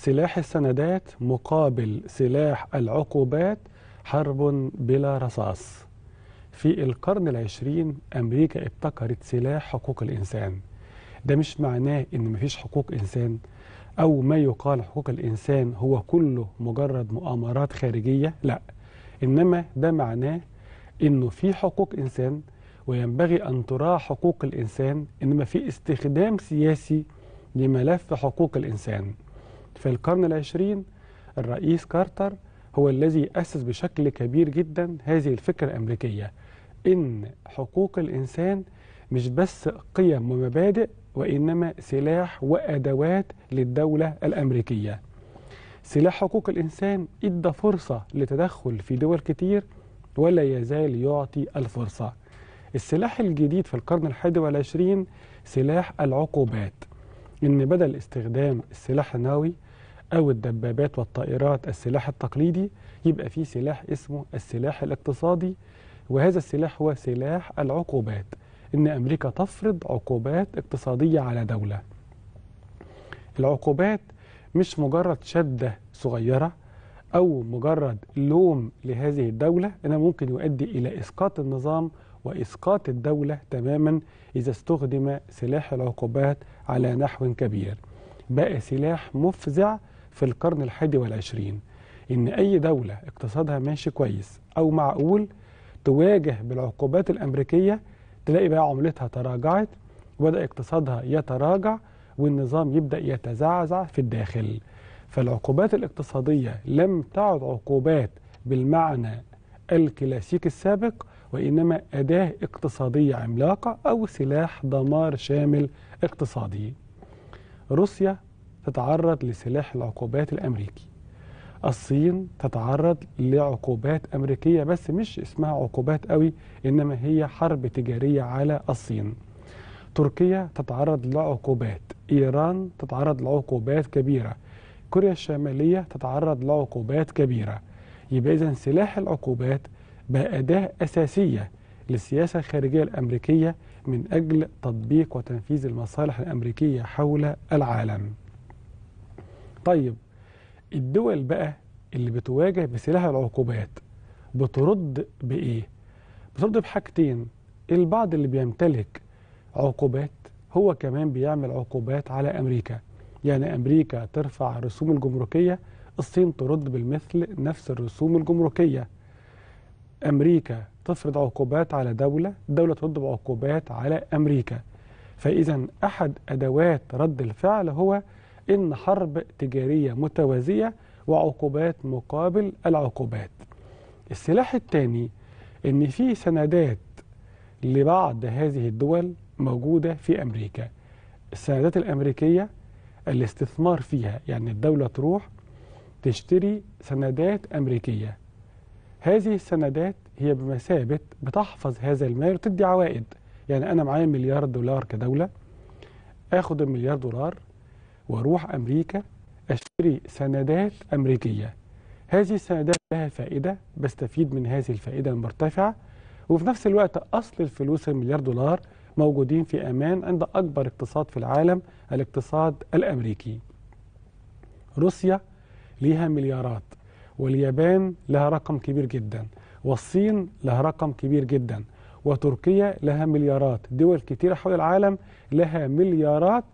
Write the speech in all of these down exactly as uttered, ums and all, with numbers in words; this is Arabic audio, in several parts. سلاح السندات مقابل سلاح العقوبات حرب بلا رصاص. في القرن العشرين أمريكا ابتكرت سلاح حقوق الإنسان. ده مش معناه إن مفيش حقوق إنسان، أو ما يقال حقوق الإنسان هو كله مجرد مؤامرات خارجية، لا، إنما ده معناه إنه في حقوق إنسان وينبغي أن تراعى حقوق الإنسان، إنما في استخدام سياسي لملف حقوق الإنسان. في القرن العشرين الرئيس كارتر هو الذي أسس بشكل كبير جدا هذه الفكرة الأمريكية، إن حقوق الإنسان مش بس قيم ومبادئ، وإنما سلاح وأدوات للدولة الأمريكية. سلاح حقوق الإنسان إدى فرصة لتدخل في دول كتير ولا يزال يعطي الفرصة. السلاح الجديد في القرن الحادي والعشرين سلاح العقوبات، إن بدل استخدام السلاح النووي أو الدبابات والطائرات السلاح التقليدي، يبقى فيه سلاح اسمه السلاح الاقتصادي، وهذا السلاح هو سلاح العقوبات، إن أمريكا تفرض عقوبات اقتصادية على دولة. العقوبات مش مجرد شدة صغيرة أو مجرد لوم لهذه الدولة، إنه ممكن يؤدي إلى إسقاط النظام وإسقاط الدولة تماما إذا استخدم سلاح العقوبات على نحو كبير. بقى سلاح مفزع في القرن الحادي والعشرين، إن أي دولة اقتصادها ماشي كويس أو معقول تواجه بالعقوبات الأمريكية، تلاقي بقى عملتها تراجعت وبدأ اقتصادها يتراجع والنظام يبدأ يتزعزع في الداخل. فالعقوبات الاقتصادية لم تعد عقوبات بالمعنى الكلاسيكي السابق، وإنما أداة اقتصادية عملاقة أو سلاح دمار شامل اقتصادي. روسيا تتعرض لسلاح العقوبات الأمريكي، الصين تتعرض لعقوبات أمريكية، بس مش اسمها عقوبات قوي، إنما هي حرب تجارية على الصين. تركيا تتعرض لعقوبات، إيران تتعرض لعقوبات كبيرة، كوريا الشمالية تتعرض لعقوبات كبيرة. يبقى إذن سلاح العقوبات بقى أداة أساسية للسياسة الخارجية الأمريكية من أجل تطبيق وتنفيذ المصالح الأمريكية حول العالم. طيب الدول بقى اللي بتواجه بسلاح العقوبات بترد بإيه؟ بترد بحاجتين. البعض اللي بيمتلك عقوبات هو كمان بيعمل عقوبات على أمريكا، يعني أمريكا ترفع رسوم الجمركية، الصين ترد بالمثل نفس الرسوم الجمركية. أمريكا تفرض عقوبات على دولة، الدولة ترد بعقوبات على أمريكا. فإذا أحد أدوات رد الفعل هو إن حرب تجارية متوازية وعقوبات مقابل العقوبات. السلاح الثاني إن في سندات لبعض هذه الدول موجودة في أمريكا، السندات الأمريكية الاستثمار فيها، يعني الدولة تروح تشتري سندات أمريكية، هذه السندات هي بمثابة بتحفظ هذا المال وتدي عوائد. يعني أنا معايا مليار دولار كدولة، آخد المليار دولار واروح امريكا اشتري سندات امريكيه، هذه السندات لها فائده، بستفيد من هذه الفائده المرتفعه، وفي نفس الوقت اصل الفلوس المليار دولار موجودين في امان عند اكبر اقتصاد في العالم، الاقتصاد الامريكي. روسيا ليها مليارات، واليابان لها رقم كبير جدا، والصين لها رقم كبير جدا، وتركيا لها مليارات، دول كتيره حول العالم لها مليارات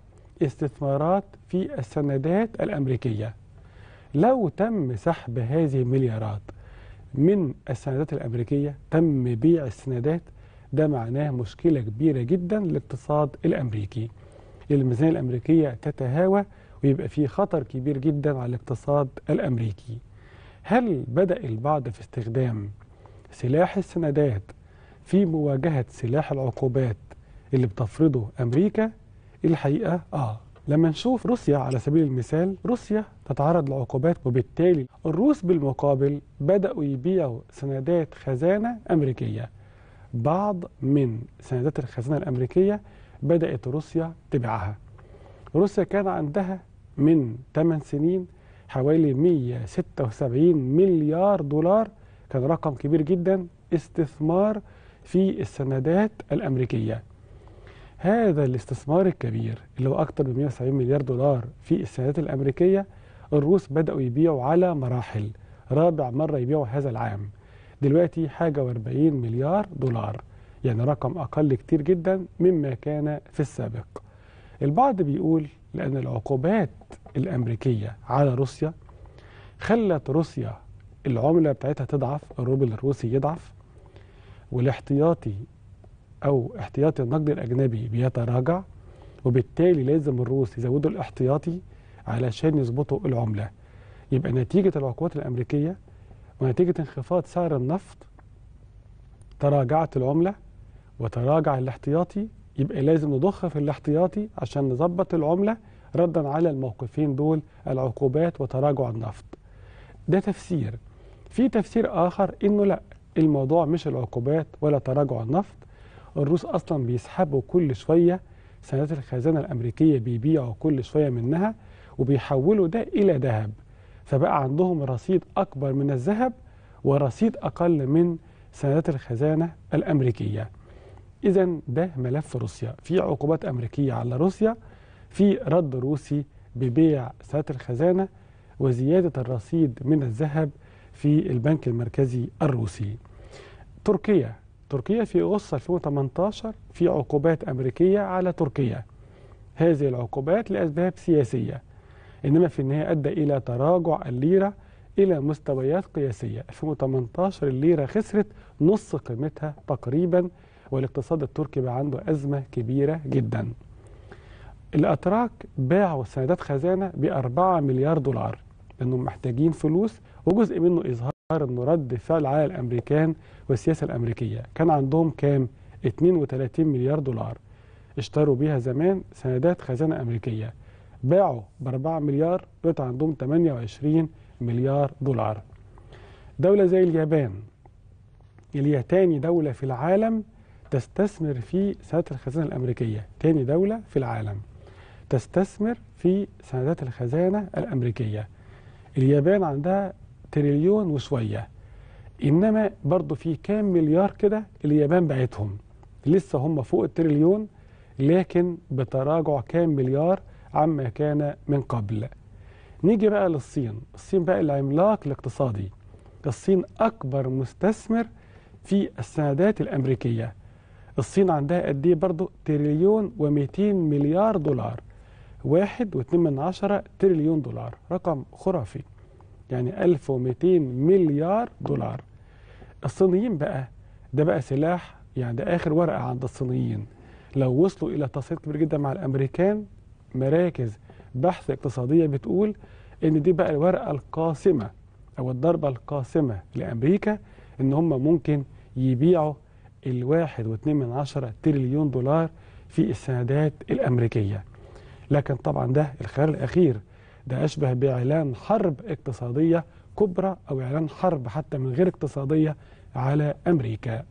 استثمارات في السندات الأمريكية. لو تم سحب هذه المليارات من السندات الأمريكية، تم بيع السندات، ده معناه مشكلة كبيرة جدا للاقتصاد الأمريكي. الميزانية الأمريكية تتهاوى ويبقى فيه خطر كبير جدا على الاقتصاد الأمريكي. هل بدأ البعض في استخدام سلاح السندات في مواجهة سلاح العقوبات اللي بتفرضه أمريكا؟ الحقيقة آه لما نشوف روسيا على سبيل المثال، روسيا تتعرض لعقوبات، وبالتالي الروس بالمقابل بدأوا يبيعوا سندات خزانة أمريكية. بعض من سندات الخزانة الأمريكية بدأت روسيا تبيعها. روسيا كان عندها من ثمان سنين حوالي مئة وستة وسبعين مليار دولار، كان رقم كبير جدا استثمار في السندات الأمريكية. هذا الاستثمار الكبير اللي هو أكثر من مئة وسبعين مليار دولار في السندات الأمريكية الروس بدأوا يبيعوا على مراحل، رابع مرة يبيعوا هذا العام، دلوقتي حاجة واربعين مليار دولار، يعني رقم أقل كتير جدا مما كان في السابق. البعض بيقول لأن العقوبات الأمريكية على روسيا خلت روسيا العملة بتاعتها تضعف، الروبل الروسي يضعف، والاحتياطي أو احتياطي النقد الأجنبي بيتراجع، وبالتالي لازم الروس يزودوا الاحتياطي علشان يظبطوا العملة. يبقى نتيجة العقوبات الأمريكية ونتيجة انخفاض سعر النفط تراجعت العملة وتراجع الاحتياطي، يبقى لازم نضخ في الاحتياطي عشان نظبط العملة ردا على الموقفين دول، العقوبات وتراجع النفط. ده تفسير. في تفسير آخر إنه لا، الموضوع مش العقوبات ولا تراجع النفط، الروس أصلا بيسحبوا كل شوية سندات الخزانة الأمريكية، بيبيعوا كل شوية منها وبيحولوا ده إلى ذهب، فبقى عندهم رصيد أكبر من الذهب ورصيد أقل من سندات الخزانة الأمريكية. إذا ده ملف روسيا، في عقوبات أمريكية على روسيا، في رد روسي ببيع سندات الخزانة وزيادة الرصيد من الذهب في البنك المركزي الروسي. تركيا، تركيا في أغسطس ألفين وثمانية عشر في عقوبات أمريكية على تركيا، هذه العقوبات لأسباب سياسية، إنما في النهاية أدى إلى تراجع الليرة إلى مستويات قياسية. ألفين وثمانية عشر الليرة خسرت نص قيمتها تقريبا، والاقتصاد التركي بقى عنده أزمة كبيرة جدا. الأتراك باعوا سندات خزانة بأربعة مليار دولار لأنهم محتاجين فلوس، وجزء منه إظهار إنه رد فعل على الأمريكان والسياسة الأمريكية. كان عندهم كام؟ اثنين وثلاثين مليار دولار اشتروا بيها زمان سندات خزانة أمريكية، باعوا بأربعة مليار، بقت عندهم ثمانية وعشرين مليار دولار. دولة زي اليابان، اللي هي تاني دولة في العالم تستثمر في سندات الخزانة الأمريكية، تاني دولة في العالم تستثمر في سندات الخزانة الأمريكية. اليابان عندها تريليون وشوية، إنما برضو في كام مليار كده اليابان بعتهم، لسه هم فوق التريليون لكن بتراجع كام مليار عما كان من قبل. نيجي بقى للصين، الصين بقى العملاق الاقتصادي، الصين أكبر مستثمر في السندات الأمريكية. الصين عندها قد إيه برضه؟ تريليون ومئتين مليار دولار، واحد واتنين من عشرة تريليون دولار، رقم خرافي، يعني ألف ومئتين مليار دولار. الصينيين بقى ده بقى سلاح، يعني ده آخر ورقة عند الصينيين، لو وصلوا إلى تصعيد كبير جدا مع الأمريكان، مراكز بحث اقتصادية بتقول إن دي بقى الورقة القاسمة أو الضربة القاسمة لأمريكا، إن هم ممكن يبيعوا الواحد واثنين من عشرة تريليون دولار في السندات الأمريكية. لكن طبعا ده الخيار الأخير، ده أشبه بإعلان حرب اقتصادية كبرى أو إعلان حرب حتى من غير اقتصادية على أمريكا.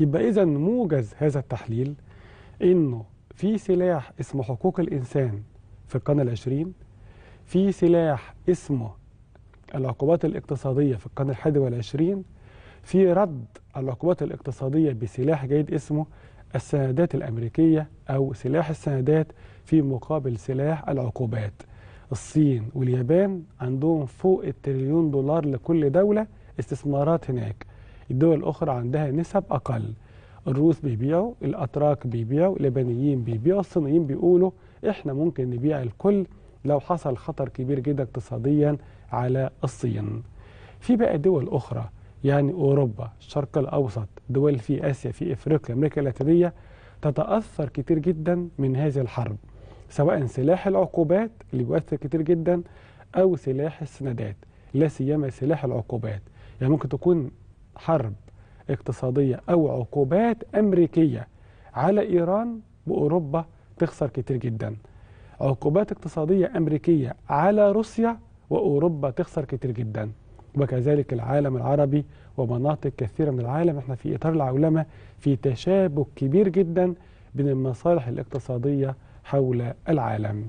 يبقى إذا موجز هذا التحليل إنه في سلاح اسمه حقوق الإنسان في القرن العشرين، في سلاح اسمه العقوبات الاقتصادية في القرن الحادي والعشرين، في رد العقوبات الاقتصادية بسلاح جديد اسمه السندات الأمريكية أو سلاح السندات في مقابل سلاح العقوبات. الصين واليابان عندهم فوق التريليون دولار لكل دولة استثمارات هناك، الدول الأخرى عندها نسب أقل. الروس بيبيعوا، الأتراك بيبيعوا، اليابانيين بيبيعوا، الصينيين بيقولوا إحنا ممكن نبيع الكل لو حصل خطر كبير جدا اقتصاديا على الصين. في بقى دول أخرى، يعني أوروبا، الشرق الأوسط، دول في آسيا، في إفريقيا، أمريكا اللاتينية، تتأثر كتير جدا من هذه الحرب، سواء سلاح العقوبات اللي بيؤثر كتير جدا أو سلاح السندات، لا سيما سلاح العقوبات. يعني ممكن تكون حرب اقتصادية أو عقوبات أمريكية على إيران بأوروبا تخسر كتير جدا، عقوبات اقتصادية أمريكية على روسيا وأوروبا تخسر كتير جدا، وكذلك العالم العربي ومناطق كثيرة من العالم. احنا في إطار العولمة في تشابك كبير جدا بين المصالح الاقتصادية حول العالم.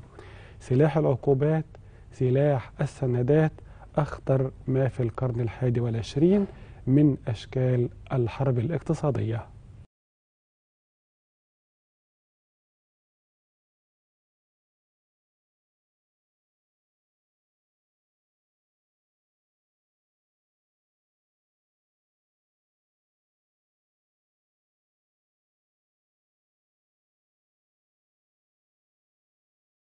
سلاح العقوبات، سلاح السندات، أخطر ما في القرن الحادي والعشرين من أشكال الحرب الاقتصادية.